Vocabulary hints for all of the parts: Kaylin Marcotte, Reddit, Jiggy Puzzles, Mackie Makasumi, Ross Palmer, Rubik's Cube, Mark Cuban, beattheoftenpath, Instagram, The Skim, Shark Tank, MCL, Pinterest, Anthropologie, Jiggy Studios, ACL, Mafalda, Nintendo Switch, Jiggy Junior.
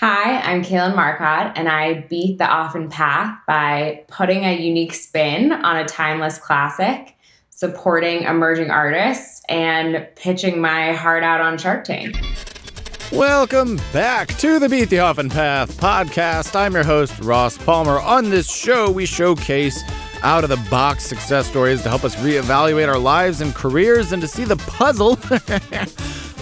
Hi, I'm Kaylin Marcotte, and I beat the often path by putting a unique spin on a timeless classic, supporting emerging artists, and pitching my heart out on Shark Tank. Welcome back to the Beat the Often Path podcast. I'm your host, Ross Palmer. On this show, we showcase out-of-the-box success stories to help us reevaluate our lives and careers and to see the puzzle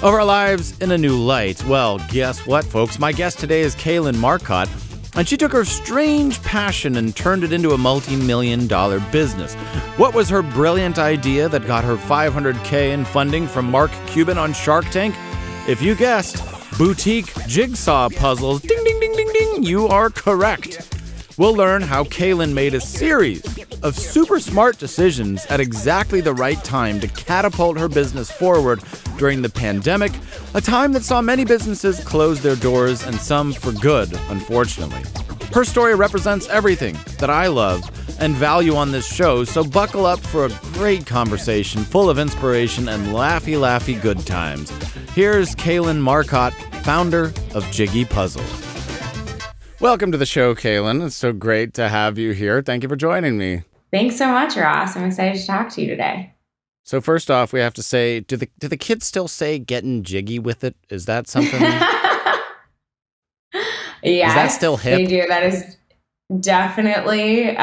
of our lives in a new light. Well, guess what, folks? My guest today is Kaylin Marcotte, and she took her strange passion and turned it into a multi-million-dollar business. What was her brilliant idea that got her $500K in funding from Mark Cuban on Shark Tank? If you guessed boutique jigsaw puzzles, ding, ding, ding, ding, ding, you are correct. We'll learn how Kaylin made a series of super smart decisions at exactly the right time to catapult her business forward during the pandemic, a time that saw many businesses close their doors and some for good, unfortunately. Her story represents everything that I love and value on this show, so buckle up for a great conversation full of inspiration and laughy good times. Here's Kaylin Marcotte, founder of Jiggy Puzzles. Welcome to the show, Kaylin. It's so great to have you here. Thank you for joining me. Thanks so much, Ross. I'm excited to talk to you today. So first off, we have to say, do the kids still say getting jiggy with it? Is that something? Yeah. Is that still hip? They do. That is definitely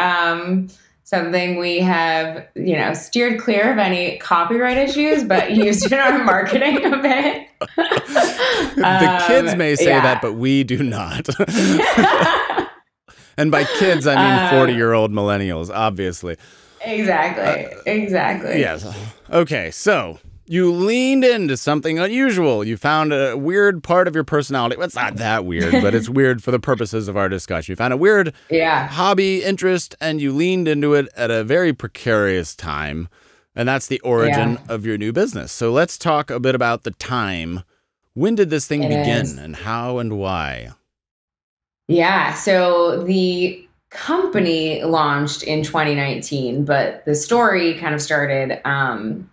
something we have, you know, steered clear of any copyright issues, but used in our marketing a bit. The kids may say that, but we do not. And by kids, I mean 40-year-old millennials, obviously. Exactly. Exactly. Yes. Okay. So you leaned into something unusual. You found a weird part of your personality. Well, it's not that weird, but it's weird for the purposes of our discussion. You found a weird hobby, interest, and you leaned into it at a very precarious time. And that's the origin of your new business. So let's talk a bit about the time. When did this thing begin and how and why? Yeah, so the company launched in 2019, but the story kind of started probably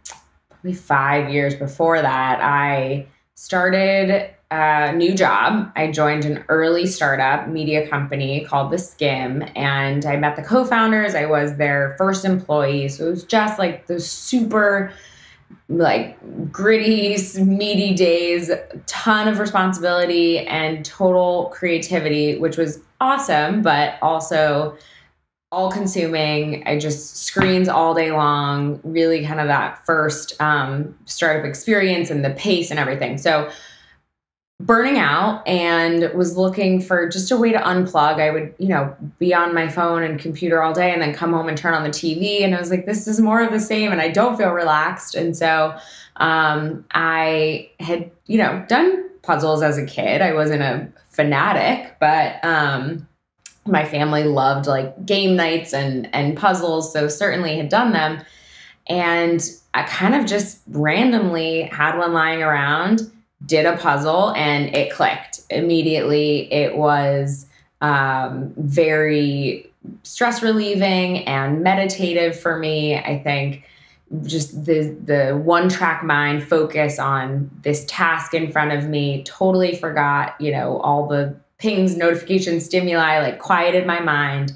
5 years before that. I started a new job. I joined an early startup media company called The Skim, and I met the co-founders. I was their first employee. So it was just like the super gritty, meaty days, ton of responsibility and total creativity, which was awesome, but also all consuming. I just screens all day long, really kind of that first startup experience and the pace and everything. So burning out and was looking for just a way to unplug. I would, you know, be on my phone and computer all day and then come home and turn on the TV. And I was like, this is more of the same and I don't feel relaxed. And so I had, you know, done puzzles as a kid. I wasn't a fanatic, but my family loved like game nights and puzzles. So certainly had done them. And I kind of just randomly had one lying around, did a puzzle, and it clicked immediately. It was very stress relieving and meditative for me. I think just the one track mind focus on this task in front of me, totally forgot, you know, all the pings, notifications, stimuli, like quieted my mind.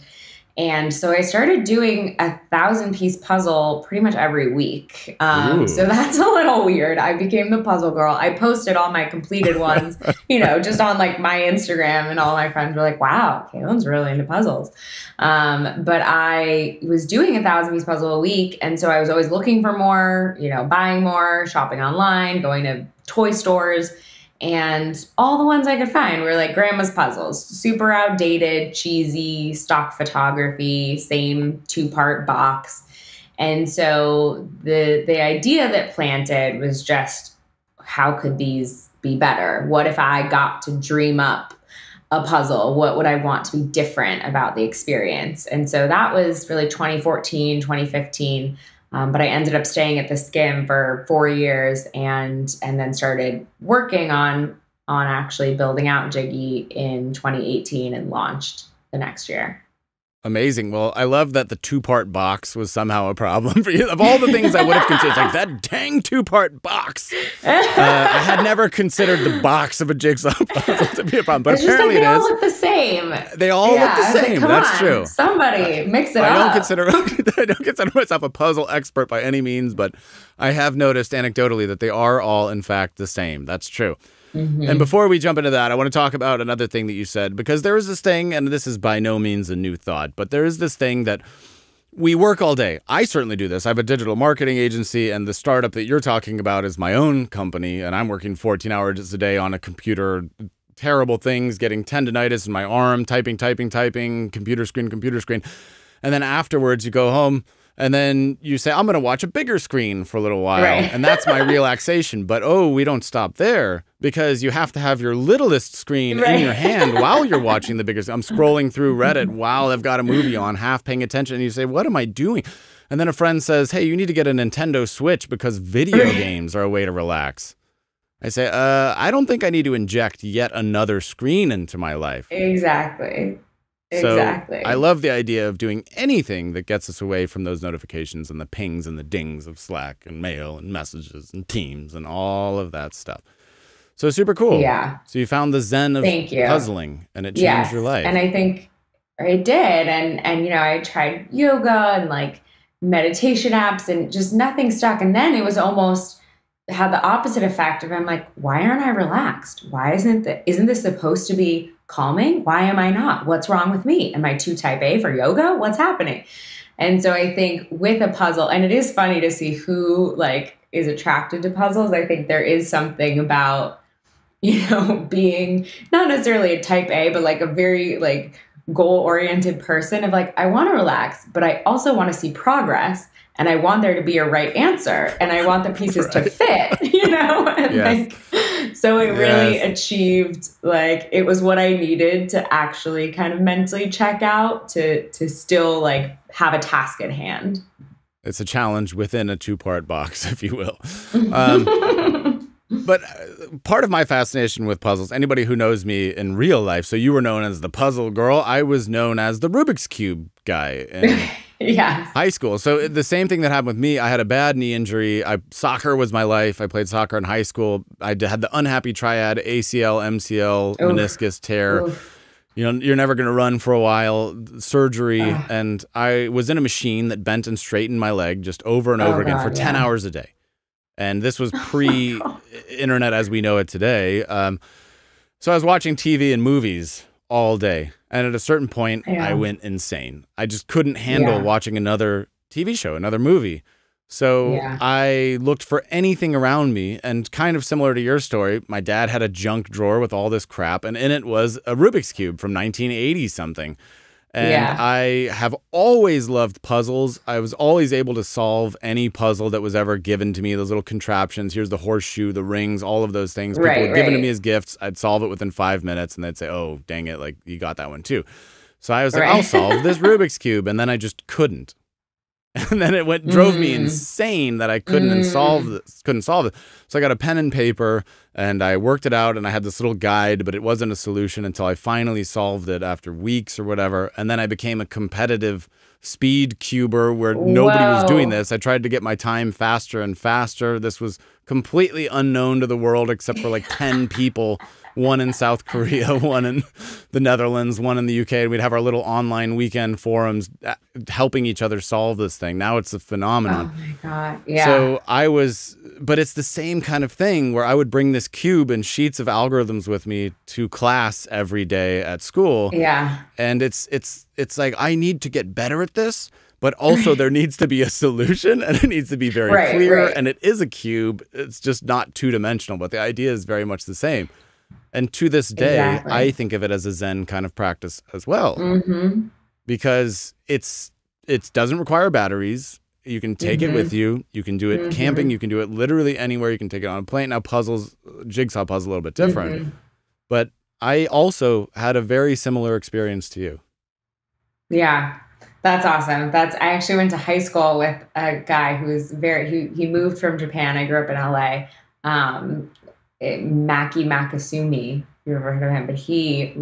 And so I started doing a 1,000-piece puzzle pretty much every week. So that's a little weird. I became the puzzle girl. I posted all my completed ones, you know, just on like my Instagram, and all my friends were like, wow, Kaylin's really into puzzles. But I was doing a 1,000-piece puzzle a week. And so I was always looking for more, you know, buying more, shopping online, going to toy stores. And all the ones I could find were like grandma's puzzles, super outdated, cheesy, stock photography, same two-part box. And so the idea that planted was just, how could these be better? What if I got to dream up a puzzle? What would I want to be different about the experience? And so that was really 2014, 2015. But I ended up staying at The Skim for 4 years and then started working on actually building out Jiggy in 2018 and launched the next year. Amazing. Well, I love that the two-part box was somehow a problem for you. Of all the things I would have considered, like that dang two-part box. I had never considered the box of a jigsaw puzzle to be a problem, but it's apparently just like they all look the same. They all look the same. Like, that's true. Somebody mix it up. I don't consider myself a puzzle expert by any means, but I have noticed anecdotally that they are all, in fact, the same. That's true. Mm-hmm. And before we jump into that, I want to talk about another thing that you said, because there is this thing, and this is by no means a new thought, but there is this thing that we work all day. I certainly do this. I have a digital marketing agency, and the startup that you're talking about is my own company, and I'm working 14 hours a day on a computer, terrible things, getting tendinitis in my arm, typing, computer screen. And then afterwards you go home. And then you say, I'm going to watch a bigger screen for a little while. Right. And that's my relaxation. But, oh, we don't stop there, because you have to have your littlest screen in your hand while you're watching the bigger screen. I'm scrolling through Reddit while I've got a movie on, half paying attention. And you say, what am I doing? And then a friend says, hey, you need to get a Nintendo Switch because video games are a way to relax. I say, I don't think I need to inject yet another screen into my life. Exactly. So exactly. I love the idea of doing anything that gets us away from those notifications and the pings and the dings of Slack and mail and messages and Teams and all of that stuff. So super cool. Yeah. So you found the zen of puzzling, and it changed your life. And I think it did. And you know, I tried yoga and like meditation apps and just nothing stuck. And then it was almost had the opposite effect of, I'm like, why aren't I relaxed? Why isn't this supposed to be calming? Why am I not? What's wrong with me? Am I too type A for yoga? What's happening? And so I think with a puzzle, and it is funny to see who like is attracted to puzzles. I think there is something about, you know, being not necessarily a type A, but like a very like goal-oriented person of like, I want to relax, but I also want to see progress. And I want there to be a right answer, and I want the pieces to fit, you know? And like, so it really achieved, like, it was what I needed to actually kind of mentally check out to still like have a task at hand. It's a challenge within a two-part box, if you will. But part of my fascination with puzzles, anybody who knows me in real life, so you were known as the puzzle girl, I was known as the Rubik's Cube guy in high school. So the same thing that happened with me, I had a bad knee injury. Soccer was my life. I played soccer in high school. I had the unhappy triad, ACL, MCL, meniscus tear. You know, you're never going to run for a while, surgery. And I was in a machine that bent and straightened my leg just over and over again for 10 hours a day. And this was pre-internet as we know it today. So I was watching TV and movies all day. And at a certain point, I went insane. I just couldn't handle watching another TV show, another movie. So I looked for anything around me. And kind of similar to your story, my dad had a junk drawer with all this crap. And in it was a Rubik's Cube from 1980-something. And I have always loved puzzles. I was always able to solve any puzzle that was ever given to me. Those little contraptions. Here's the horseshoe, the rings, all of those things. People were given to me as gifts. I'd solve it within 5 minutes and they'd say, oh, dang it, like you got that one too. So I was like, I'll solve this Rubik's Cube. And then I just couldn't. And then it drove me insane that I couldn't solve it. So I got a pen and paper and I worked it out, and I had this little guide, but it wasn't a solution until I finally solved it after weeks or whatever. And then I became a competitive speed cuber where nobody was doing this. I tried to get my time faster and faster. This was completely unknown to the world except for like 10 people. One in South Korea, one in the Netherlands, one in the UK. And we'd have our little online weekend forums helping each other solve this thing. Now it's a phenomenon. Oh, my God. Yeah. So I was, but it's the same kind of thing where I would bring this cube and sheets of algorithms with me to class every day at school. Yeah. And it's like, I need to get better at this, but also there needs to be a solution, and it needs to be very clear. And it is a cube. It's just not two-dimensional, but the idea is very much the same. And to this day, I think of it as a Zen kind of practice as well, because it doesn't require batteries. You can take it with you. You can do it camping. You can do it literally anywhere. You can take it on a plane. Now jigsaw puzzle, a little bit different. But I also had a very similar experience to you. Yeah, that's awesome. I actually went to high school with a guy who was he moved from Japan. I grew up in LA. Mackie Makasumi, if you've ever heard of him, but he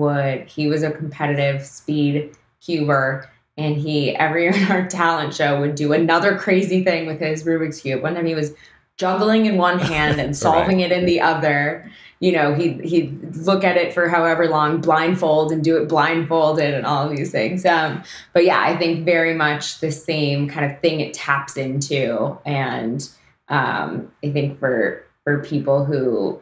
was a competitive speed cuber, And he, every year in our talent show, would do another crazy thing with his Rubik's Cube. One time he was juggling in one hand and solving it in the other. You know, he'd look at it for however long, blindfold, and do it blindfolded and all of these things. But yeah, I think very much the same kind of thing it taps into. And I think for people who,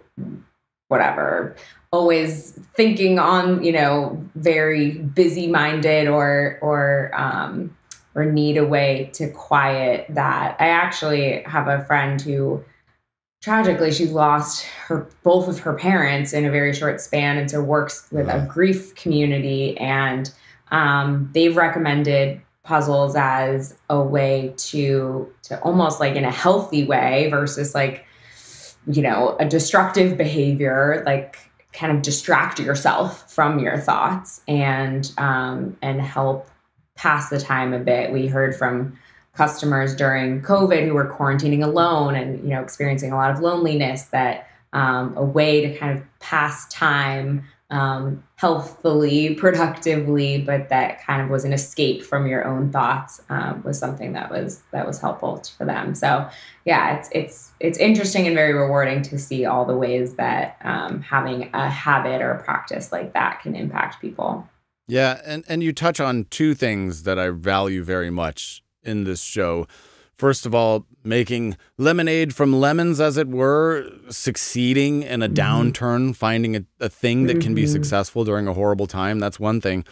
whatever, always thinking on, you know, very busy minded or need a way to quiet that. I actually have a friend who, tragically, she lost both of her parents in a very short span, and so works with a grief community, and they've recommended puzzles as a way to almost like in a healthy way versus like, you know, a destructive behavior, like kind of distract yourself from your thoughts and help pass the time a bit. We heard from customers during COVID who were quarantining alone and, you know, experiencing a lot of loneliness, that a way to kind of pass time healthfully, productively, but that kind of was an escape from your own thoughts, was something that was helpful for them. So yeah, it's interesting and very rewarding to see all the ways that having a habit or a practice like that can impact people. Yeah, and you touch on two things that I value very much in this show. First of all, making lemonade from lemons, as it were, succeeding in a downturn, finding a thing that can be successful during a horrible time. That's one thing.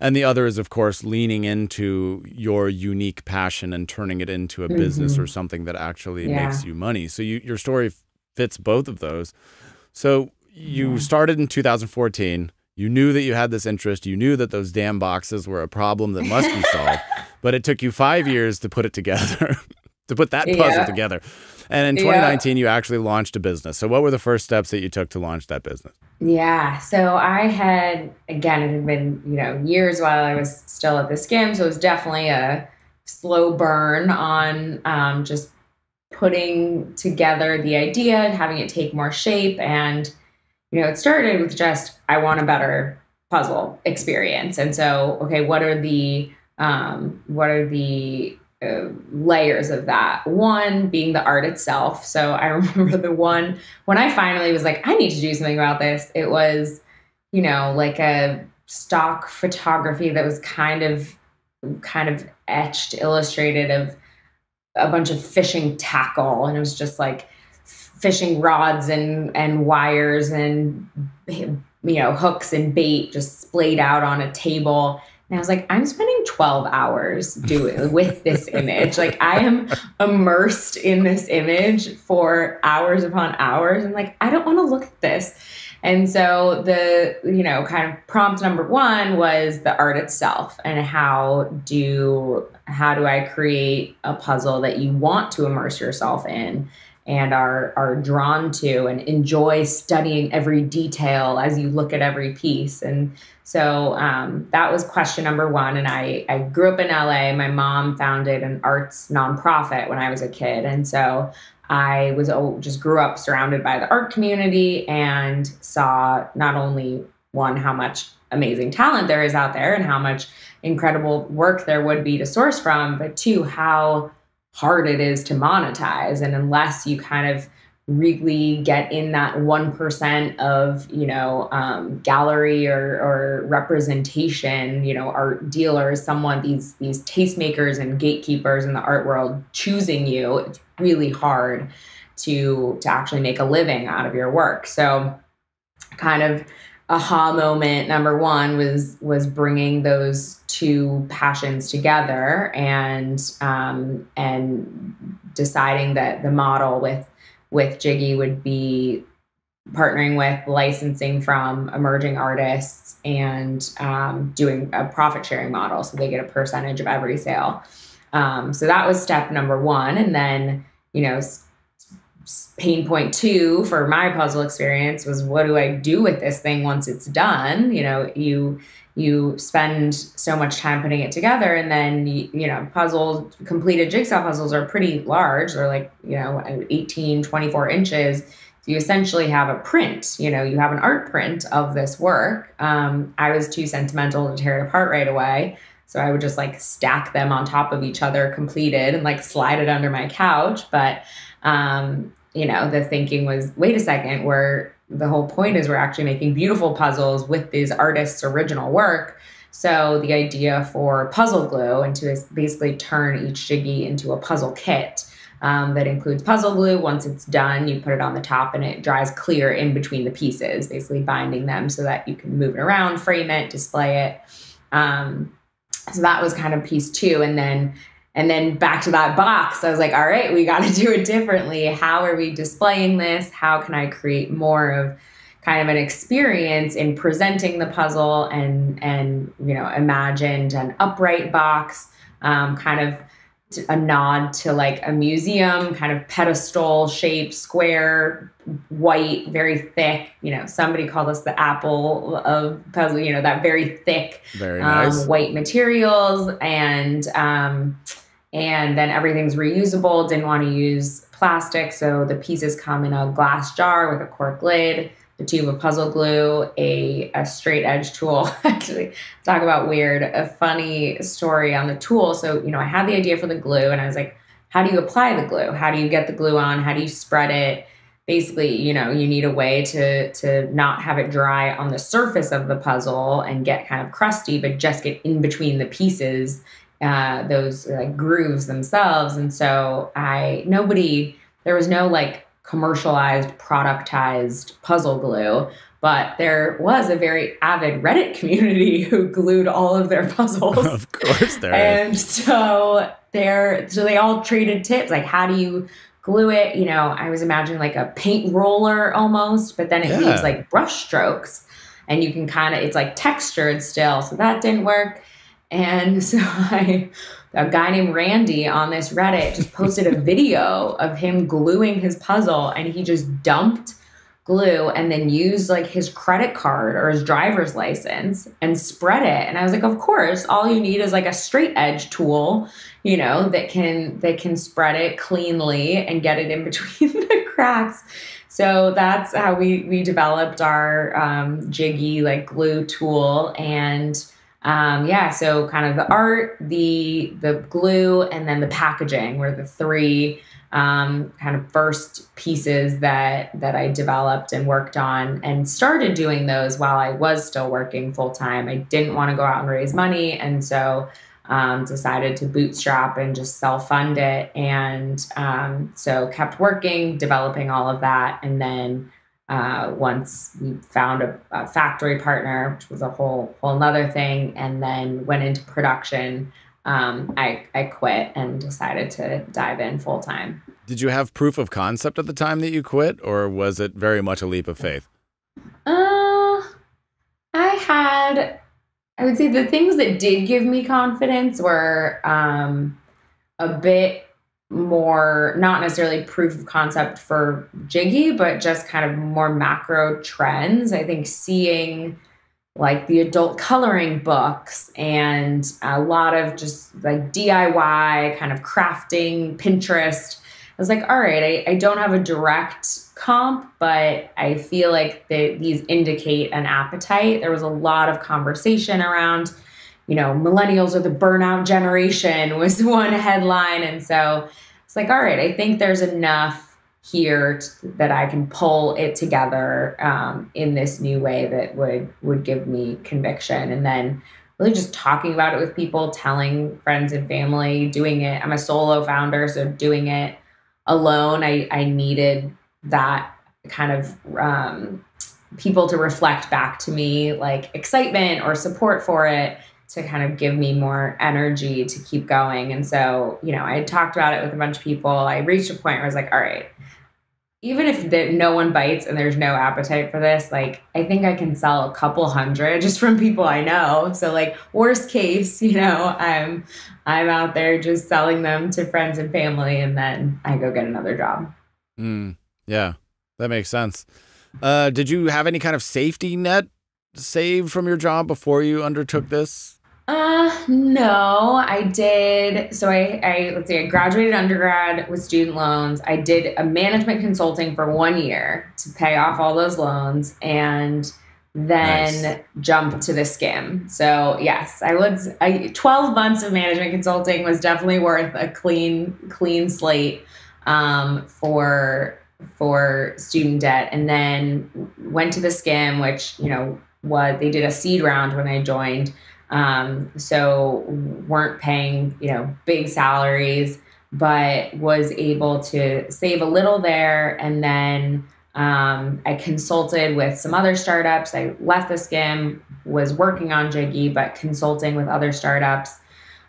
And the other is, of course, leaning into your unique passion and turning it into a business or something that actually makes you money. So your story fits both of those. So you started in 2014. You knew that you had this interest. You knew that those damn boxes were a problem that must be solved. But it took you 5 years to put it together, to put that puzzle together. And in 2019, you actually launched a business. So what were the first steps that you took to launch that business? Yeah. So I had, again, it had been, you know, years while I was still at The Skim. So it was definitely a slow burn on just putting together the idea and having it take more shape. And, you know, it started with just, I want a better puzzle experience. And so, okay, what are the layers of that? One being the art itself. So I remember the one, when I finally was like, I need to do something about this, it was, you know, like a stock photography that was kind of etched, illustrated of a bunch of fishing tackle. And it was just like fishing rods and wires and, you know, hooks and bait just splayed out on a table. And I was like, I'm spending 12 hours with this image. Like, I am immersed in this image for hours upon hours. And like, I don't want to look at this. And so the, you know, kind of prompt number one was the art itself, and how do I create a puzzle that you want to immerse yourself in and are drawn to and enjoy studying every detail as you look at every piece. And so that was question number one. And I grew up in LA. My mom founded an arts nonprofit when I was a kid. And so I was just grew up surrounded by the art community and saw not only one, how much amazing talent there is out there and how much incredible work there would be to source from, but two, how hard it is to monetize. And unless you kind of really get in that 1% of, you know, gallery or representation, you know, art dealers, someone, these tastemakers and gatekeepers in the art world choosing you, it's really hard to actually make a living out of your work. So kind of aha moment number one was bringing those two passions together and deciding that the model with Jiggy would be partnering with licensing from emerging artists and doing a profit sharing model, so they get a percentage of every sale. So that was step number one. And then, you know, pain point two for my puzzle experience was, what do I do with this thing once it's done? You know, you spend so much time putting it together, and then, you know, puzzles, completed jigsaw puzzles are pretty large. They're like, you know, 18, 24 inches. So you essentially have a print, you know, you have an art print of this work. I was too sentimental to tear it apart right away. So I would just like stack them on top of each other completed and like slide it under my couch. But, you know, the thinking was, wait a second, the whole point is we're actually making beautiful puzzles with these artists' original work. So the idea for puzzle glue and to basically turn each Jiggy into a puzzle kit that includes puzzle glue. Once it's done, you put it on the top and it dries clear in between the pieces, basically binding them so that you can move it around, frame it, display it. So that was kind of piece two. And then back to that box, I was like, all right, we got to do it differently. How are we displaying this? How can I create more of kind of an experience in presenting the puzzle and you know, imagined an upright box, kind of a nod to like a museum, kind of pedestal shaped, square, white, very thick. You know, somebody called us the apple of puzzle, you know, that very thick, very nice white materials. And then everything's reusable, didn't want to use plastic. So the pieces come in a glass jar with a cork lid, the tube of puzzle glue, a straight edge tool. Actually, talk about weird, a funny story on the tool. So, you know, I had the idea for the glue and I was like, how do you apply the glue? How do you get the glue on? How do you spread it? Basically, you know, you need a way to not have it dry on the surface of the puzzle and get kind of crusty, but just get in between the pieces, those like grooves themselves. And so there was no like commercialized, productized puzzle glue, but there was a very avid Reddit community who glued all of their puzzles. Of course there is. So they all traded tips, like how do you glue it? You know, I was imagining like a paint roller almost, but then it leaves like brush strokes and you can kind of, it's like textured still. So that didn't work. And so a guy named Randy on this Reddit just posted a video of him gluing his puzzle, and he just dumped glue and then used like his credit card or his driver's license and spread it. And I was like, of course, all you need is like a straight edge tool, you know, that can spread it cleanly and get it in between the cracks. So that's how we developed our Jiggy like glue tool. And so kind of the art, the glue, and then the packaging were the three kind of first pieces that I developed and worked on, and started doing those while I was still working full time. I didn't want to go out and raise money, and so decided to bootstrap and just self-fund it, and so kept working, developing all of that, and then. Once we found a factory partner, which was a whole other thing, and then went into production, I quit and decided to dive in full time. Did you have proof of concept at the time that you quit, or was it very much a leap of faith? I would say the things that did give me confidence were a bit more, not necessarily proof of concept for Jiggy, but just kind of more macro trends. I think seeing like the adult coloring books and a lot of just like DIY kind of crafting, Pinterest. I was like, all right, I don't have a direct comp, but I feel like these indicate an appetite. There was a lot of conversation around, you know, millennials are the burnout generation was one headline. And so it's like, all right, I think there's enough here that I can pull it together in this new way that would give me conviction. And then really just talking about it with people, telling friends and family, doing it. I'm a solo founder, so doing it alone, I needed that kind of people to reflect back to me, like excitement or support for it, to kind of give me more energy to keep going. And so, you know, I had talked about it with a bunch of people. I reached a point where I was like, all right, even if no one bites and there's no appetite for this, like, I think I can sell a couple hundred just from people I know. So like worst case, you know, I'm out there just selling them to friends and family, and then I go get another job. Yeah, that makes sense. Did you have any kind of safety net saved from your job before you undertook this? No, I did. So I graduated undergrad with student loans. I did a management consulting for 1 year to pay off all those loans. And then jump to The Skim. So yes, I would. 12 months of management consulting was definitely worth a clean slate for student debt, and then went to The Skim, which they did a seed round when I joined, so weren't paying big salaries, but was able to save a little there, and then. I consulted with some other startups. I left The Skim, was working on Jiggy, but consulting with other startups.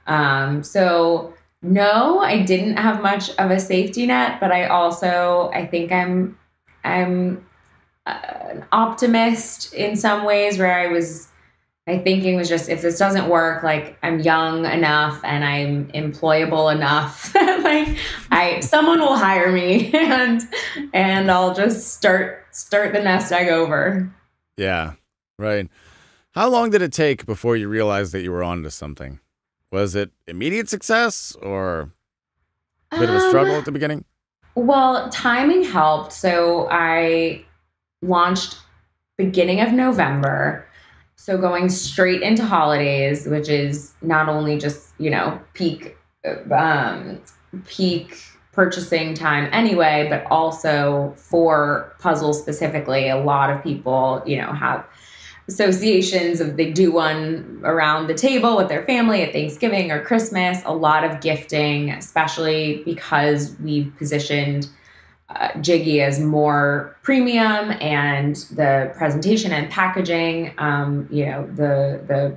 So no, I didn't have much of a safety net, but I think I'm an optimist in some ways, where my thinking was just, if this doesn't work, like, I'm young enough and I'm employable enough that someone will hire me and I'll just start the nest egg over. Yeah. Right. How long did it take before you realized that you were onto something? Was it immediate success or a bit of a struggle at the beginning? Well, timing helped. So I launched beginning of November. So going straight into holidays, which is not only just, peak purchasing time anyway, but also for puzzles specifically, a lot of people, have associations of they do one around the table with their family at Thanksgiving or Christmas, a lot of gifting, especially because we've positioned Jiggy is more premium, and the presentation and packaging, the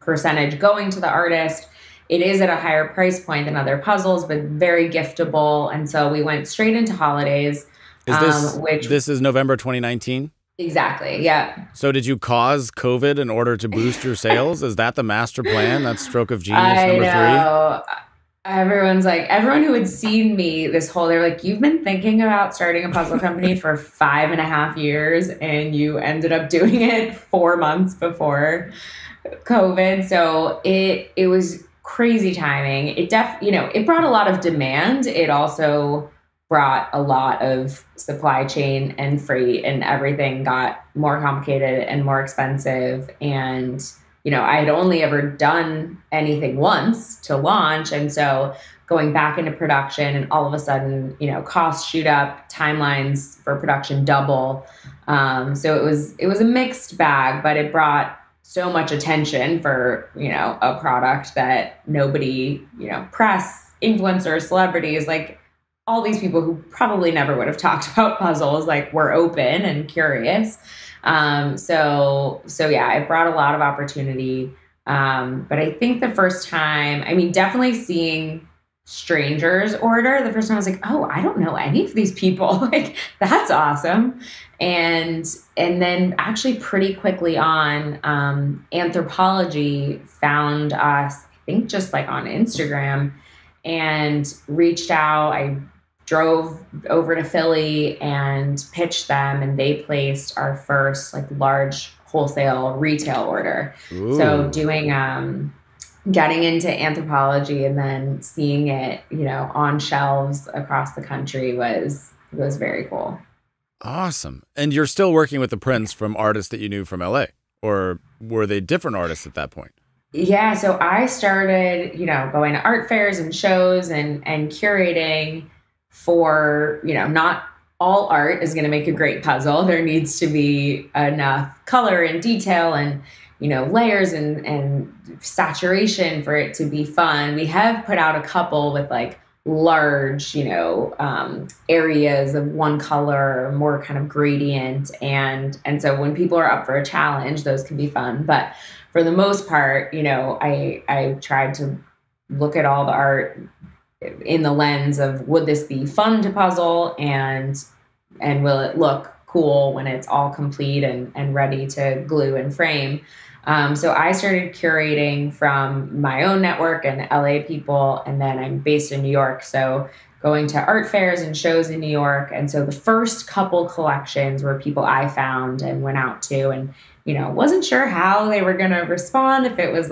percentage going to the artist, it is at a higher price point than other puzzles, but very giftable. And so we went straight into holidays. This is November 2019? Exactly. Yeah. So did you cause COVID in order to boost your sales? Is that the master plan? That's stroke of genius number three? Everyone who had seen me this whole, they're like, you've been thinking about starting a puzzle company for 5.5 years and you ended up doing it 4 months before COVID. So it was crazy timing. It brought a lot of demand. It also brought a lot of supply chain and freight, and everything got more complicated and more expensive. And I had only ever done anything once to launch. And so going back into production and all of a sudden, costs shoot up, timelines for production double. So it was a mixed bag, but it brought so much attention for, a product that nobody, press, influencers, celebrities, like all these people who probably never would have talked about puzzles, like, were open and curious. So yeah, it brought a lot of opportunity. But I think the first time, definitely seeing strangers order, the first time I was like, oh, I don't know any of these people. Like, that's awesome. And then actually pretty quickly on, Anthropologie found us, I think just like on Instagram, and reached out. I drove over to Philly and pitched them, and they placed our first large wholesale retail order. Ooh. So getting into Anthropologie and then seeing it, on shelves across the country was very cool. Awesome. And you're still working with the prints from artists that you knew from LA, or were they different artists at that point? Yeah. So I started, going to art fairs and shows and curating for, not all art is going to make a great puzzle. There needs to be enough color and detail and, layers and saturation for it to be fun. We have put out a couple with large, areas of one color, more kind of gradient. And so when people are up for a challenge, those can be fun. But for the most part, I tried to look at all the art in the lens of, would this be fun to puzzle, and will it look cool when it's all complete and ready to glue and frame? So I started curating from my own network and LA people, and then I'm based in New York, so going to art fairs and shows in New York. And so the first couple collections were people I found and went out to, and wasn't sure how they were going to respond, if it was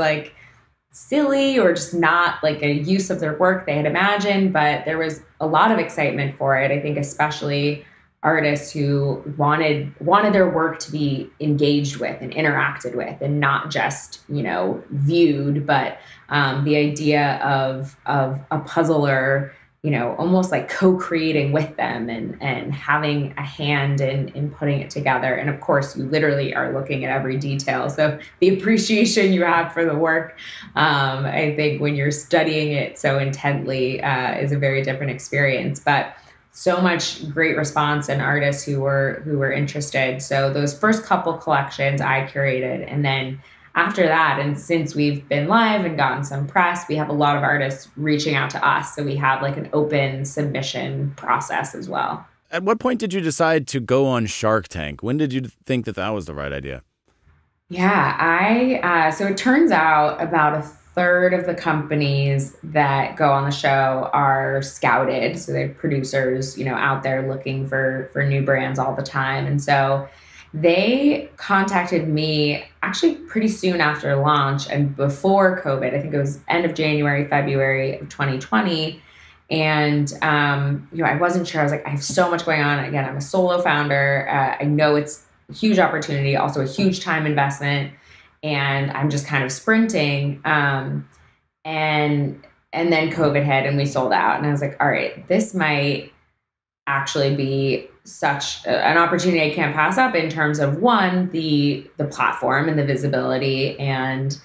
silly or just not a use of their work they had imagined, but there was a lot of excitement for it. I think especially artists who wanted their work to be engaged with and interacted with, and not just, you know, viewed, but the idea of a puzzler, you know, almost like co-creating with them and having a hand in putting it together. And of course, you literally are looking at every detail. So the appreciation you have for the work, I think when you're studying it so intently, is a very different experience. But so much great response and artists who were interested. So those first couple collections I curated, and then after that, and since we've been live and gotten some press, we have a lot of artists reaching out to us. So we have like an open submission process as well. At what point did you decide to go on Shark Tank? When did you think that that was the right idea? Yeah, so it turns out about a third of the companies that go on the show are scouted. So they're producers, you know, out there looking for new brands all the time. And so they contacted me actually pretty soon after launch and before COVID. I think it was end of January, February of 2020. And, you know, I wasn't sure. I was like, I have so much going on. Again, I'm a solo founder. I know it's a huge opportunity, also a huge time investment. And I'm just kind of sprinting. And then COVID hit and we sold out. And I was like, all right, this might actually be such an opportunity I can't pass up in terms of, one, the platform and the visibility. And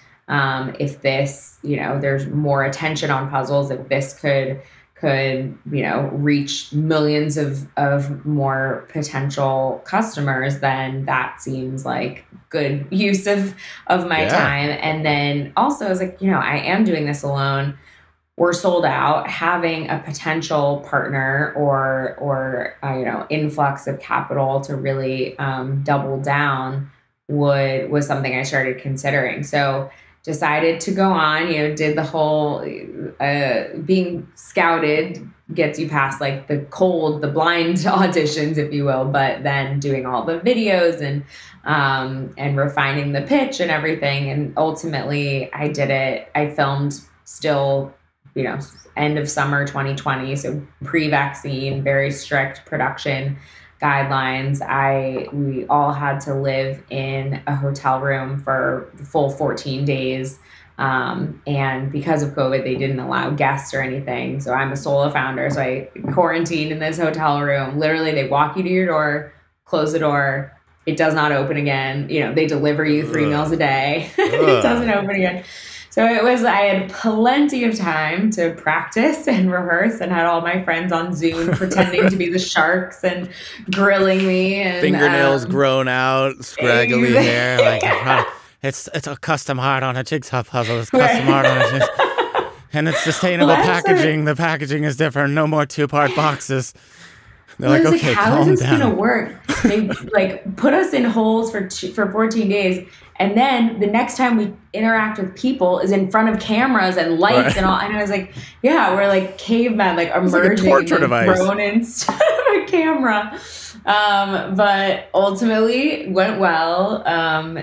if this, you know, there's more attention on puzzles, if this could, you know, reach millions of more potential customers, then that seems like good use of my time. And then also I was like, you know, I am doing this alone. We're sold out. Having a potential partner or you know, influx of capital to really double down was something I started considering. So decided to go on. You know, did the whole being scouted gets you past like the blind auditions, if you will, but then doing all the videos and refining the pitch and everything. And ultimately, I did it. I filmed still, you know, end of summer 2020, so pre-vaccine, very strict production guidelines. We all had to live in a hotel room for the full 14 days. And because of COVID, they didn't allow guests or anything. So I'm a solo founder, so I quarantined in this hotel room. Literally, they walk you to your door, close the door. It does not open again. You know, they deliver you three meals a day. It doesn't open again. So I had plenty of time to practice and rehearse, and had all my friends on Zoom pretending to be the sharks and grilling me. And fingernails grown out, scraggly hair. Like, it's a custom heart on a jigsaw puzzle. It's custom art on a jigsaw. And it's sustainable packaging. The packaging is different. No more two-part boxes. They're like, okay, how is this gonna work? They like put us in holes for 14 days, and then the next time we interact with people is in front of cameras and lights and all. And I was like, yeah, we're like cavemen, like emerging, like thrown instead of a camera. But ultimately went well.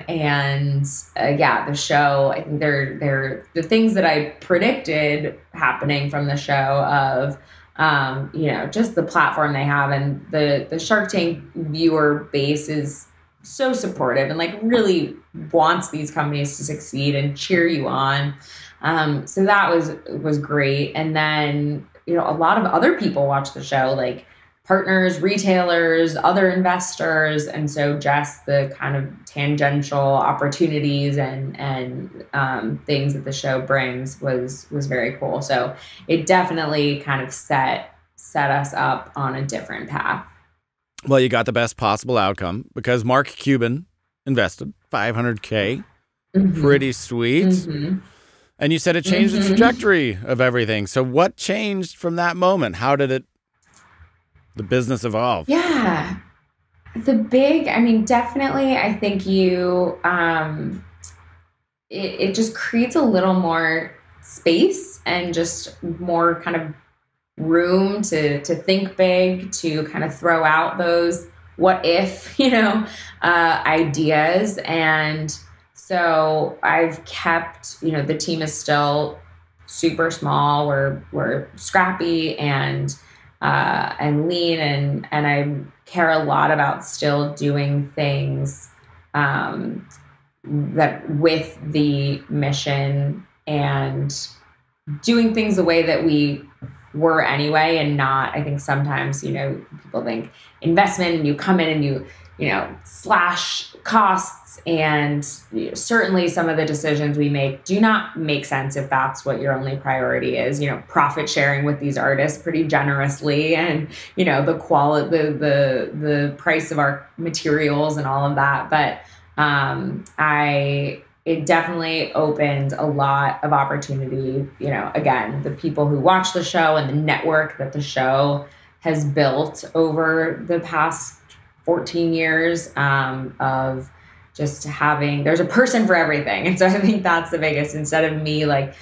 Yeah, the show. I think they're the things that I predicted happening from the show of, you know, just the platform they have, and the Shark Tank viewer base is so supportive and like really wants these companies to succeed and cheer you on. So that was great. And then, you know, a lot of other people watch the show, like partners, retailers, other investors. And so just the kind of tangential opportunities and things that the show brings was very cool. So it definitely kind of set us up on a different path. Well, you got the best possible outcome because Mark Cuban invested $500K. Pretty sweet. And you said it changed the trajectory of everything. So what changed from that moment? How did the business evolved? Yeah. I mean, definitely, I think it just creates a little more space and just more kind of room to think big, to kind of throw out those what if, you know, ideas. And so I've kept, you know, the team is still super small. We're scrappy and and lean, and I care a lot about still doing things that with the mission and doing things the way that we were anyway, and not, I think sometimes, you know, people think investment and you come in and you know, slash costs, and certainly some of the decisions we make do not make sense if that's what your only priority is. You know, profit sharing with these artists pretty generously, and, you know, the quality, the price of our materials and all of that. But it definitely opened a lot of opportunity. You know, again, the people who watch the show and the network that the show has built over the past 14 years of just having, there's a person for everything. And so I think that's the biggest, instead of me like,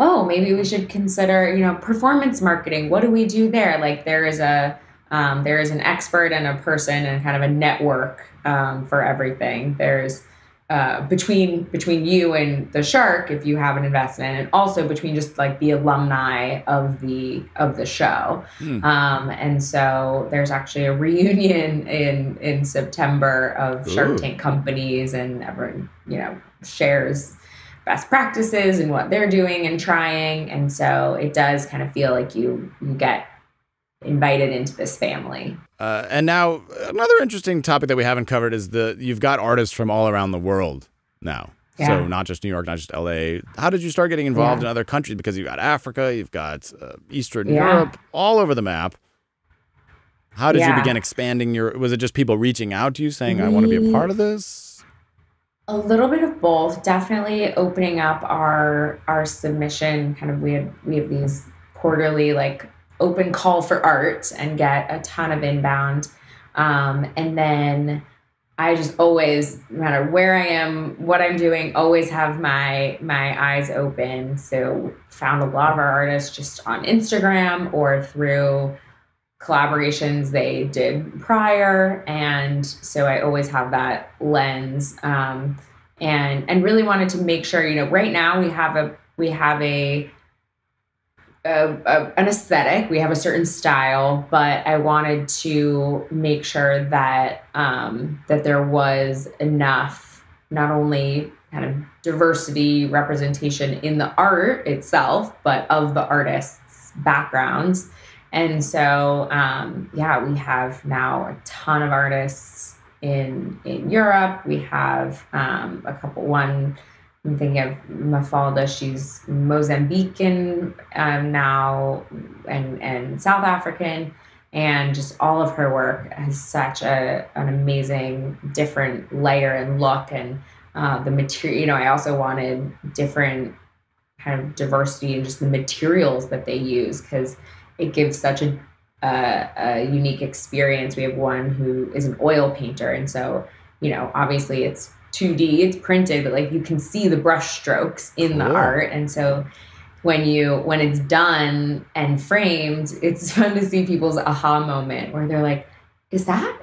oh, maybe we should consider, you know, performance marketing. What do we do there? Like there is an expert and a person and kind of a network for everything. There's between you and the Shark, if you have an investment, and also between just like the alumni of the show. And so there's actually a reunion in September of Shark Tank companies, and everyone, you know, shares best practices and what they're doing and trying. And so it does kind of feel like you get invited into this family. And now another interesting topic that we haven't covered is you've got artists from all around the world now. Yeah. So not just New York, not just LA. How did you start getting involved in other countries? Because you've got Africa, you've got Eastern Europe, all over the map. How did you begin expanding was it just people reaching out to you saying, I want to be a part of this? A little bit of both. Definitely opening up our submission. Kind of, we have these quarterly, like, open call for art, and get a ton of inbound. And then I just always, no matter where I am, what I'm doing, always have my eyes open. So found a lot of our artists just on Instagram or through collaborations they did prior. And so I always have that lens, and really wanted to make sure, you know, right now we have an aesthetic, we have a certain style, but I wanted to make sure that that there was enough, not only kind of diversity representation in the art itself, but of the artists' backgrounds. And so we have now a ton of artists in Europe. We have one I'm thinking of, Mafalda, she's Mozambican now, and South African, and just all of her work has such an amazing different layer and look, and the material, you know, I also wanted different kind of diversity in just the materials that they use, because it gives such a unique experience. We have one who is an oil painter, and so, you know, obviously it's 2D, it's printed, but like you can see the brush strokes in the art. And so when it's done and framed, it's fun to see people's aha moment where they're like, is that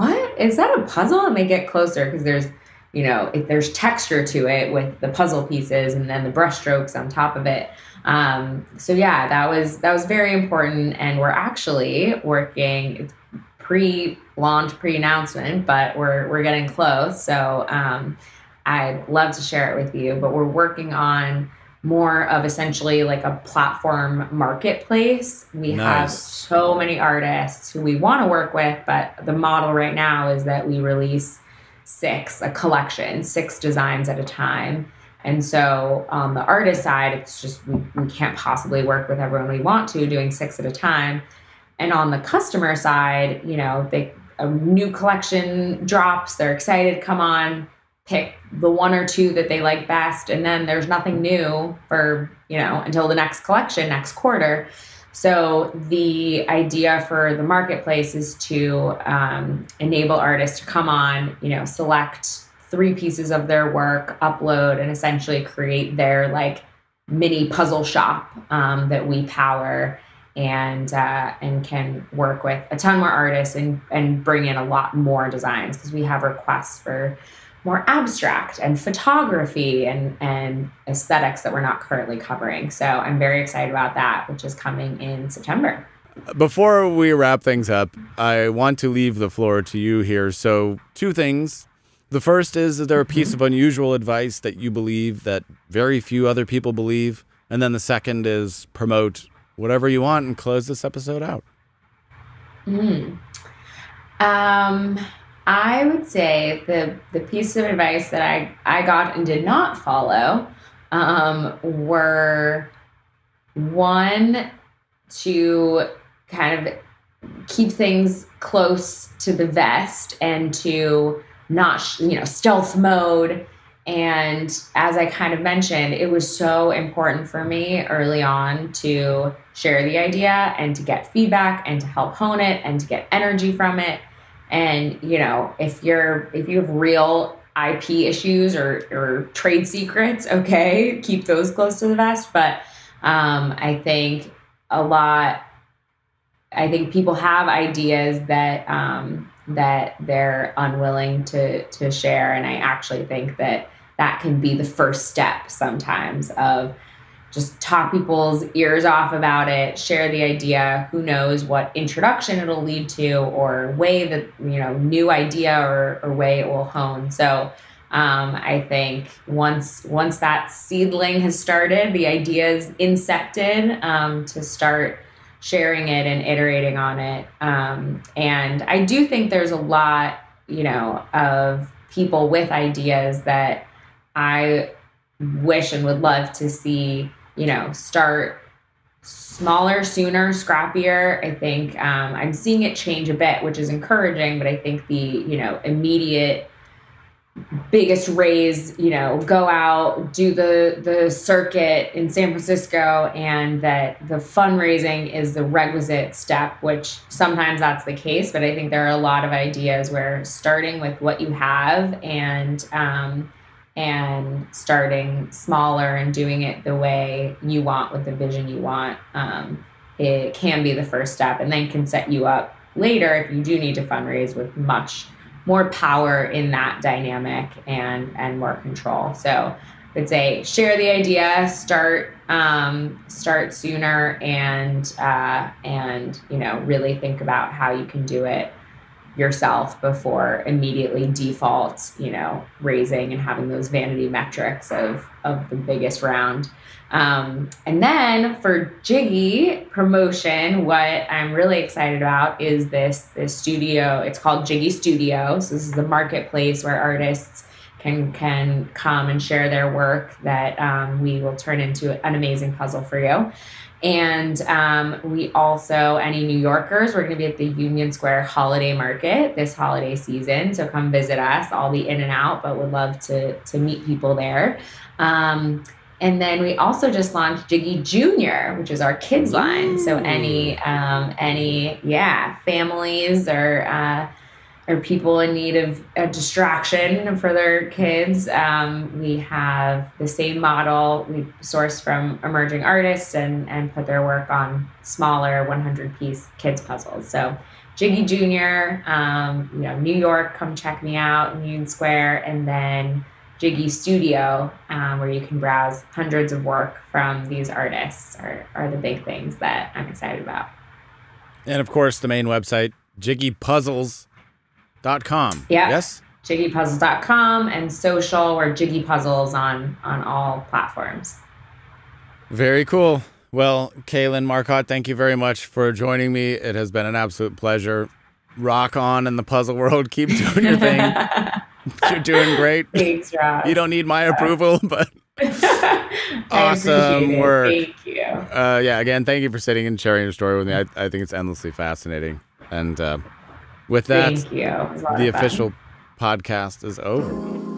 a puzzle? And they get closer, because there's, you know, there's texture to it with the puzzle pieces and then the brush strokes on top of it. So yeah, that was very important. And we're actually working, it's pre-launch, pre-announcement, but we're getting close. So I'd love to share it with you, but we're working on more of essentially like a platform marketplace. We have so many artists who we want to work with, but the model right now is that we release six designs at a time. And so on the artist side, it's just, we can't possibly work with everyone we want to, doing six at a time. And on the customer side, you know, a new collection drops, they're excited, come on, pick the one or two that they like best. And then there's nothing new for, you know, until the next collection, next quarter. So the idea for the marketplace is to enable artists to come on, you know, select 3 pieces of their work, upload, and essentially create their like mini puzzle shop that we power. And can work with a ton more artists and bring in a lot more designs, because we have requests for more abstract and photography and aesthetics that we're not currently covering. So I'm very excited about that, which is coming in September. Before we wrap things up, I want to leave the floor to you here. So two things. The first is there a piece of unusual advice that you believe that very few other people believe? And then the second is promote whatever you want and close this episode out. I would say the piece of advice that I got and did not follow were, one, to kind of keep things close to the vest and to not, stealth mode. And as I kind of mentioned, it was so important for me early on to share the idea and to get feedback and to help hone it and to get energy from it. And, if you have real IP issues or trade secrets, okay, keep those close to the vest. But I think people have ideas that that they're unwilling to share. And I actually think that can be the first step sometimes of just talk people's ears off about it, share the idea, who knows what introduction it'll lead to or way that, new idea or way it will hone. So I think once that seedling has started, the idea is incepted, to start sharing it and iterating on it. And I do think there's a lot, of people with ideas that I wish and would love to see, start smaller, sooner, scrappier. I think I'm seeing it change a bit, which is encouraging, but I think the, immediate biggest raise, go out, do the circuit in San Francisco, and that the fundraising is the requisite step, which sometimes that's the case, but I think there are a lot of ideas where starting with what you have and starting smaller and doing it the way you want with the vision you want, it can be the first step and then can set you up later if you do need to fundraise with much more power in that dynamic and more control. So I'd say share the idea, start sooner, and really think about how you can do it yourself before immediately default, raising and having those vanity metrics of the biggest round. And then for Jiggy promotion, what I'm really excited about is this studio. It's called Jiggy Studios. So this is the marketplace where artists can come and share their work that we will turn into an amazing puzzle for you. And we also, any New Yorkers, we're going to be at the Union Square Holiday Market this holiday season. So come visit us. I'll be in and out, but would love to meet people there. And then we also just launched Jiggy Junior, which is our kids line. So any families or people in need of a distraction for their kids. We have the same model. We source from emerging artists and put their work on smaller 100-piece kids puzzles. So Jiggy Junior, New York, come check me out in Union Square, and then Jiggy Studio, where you can browse hundreds of work from these artists are the big things that I'm excited about. And of course, the main website, Jiggy Puzzles. .com. Yeah. Yes. JiggyPuzzles.com and social, or Jiggy Puzzles on all platforms. Very cool. Well, Kaylin Marcotte, thank you very much for joining me. It has been an absolute pleasure. Rock on in the puzzle world. Keep doing your thing. You're doing great. Thanks, Ross. You don't need my approval, but awesome work. Thank you. Again, thank you for sitting and sharing your story with me. I think it's endlessly fascinating. And with that, the official podcast is over.